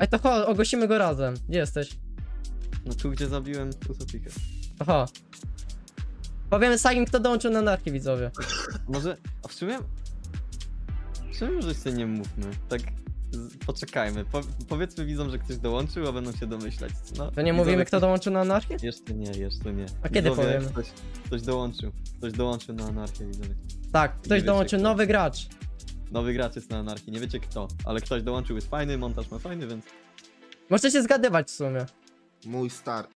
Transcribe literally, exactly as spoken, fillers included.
Ej, to chodź, ogłosimy go razem. Gdzie jesteś? No tu, gdzie zabiłem Utopikę. Aha. Powiemy Sagim, kto dołączył na anarchię, widzowie. Może, a w sumie... W sumie może się nie mówmy, tak... Poczekajmy, po, powiedzmy widzom, że ktoś dołączył, a będą się domyślać. No, to nie mówimy, kto dołączył na anarchię? Jeszcze nie, jeszcze nie. A kiedy widzowie, powiemy? Ktoś, ktoś dołączył, ktoś dołączył na anarchię, widzowie. Tak, ktoś dołączył, kto. Nowy gracz. Nowy gracz jest na anarchii, nie wiecie kto, ale ktoś dołączył, jest fajny, montaż ma fajny, więc... Możecie się zgadywać w sumie. Mój stary.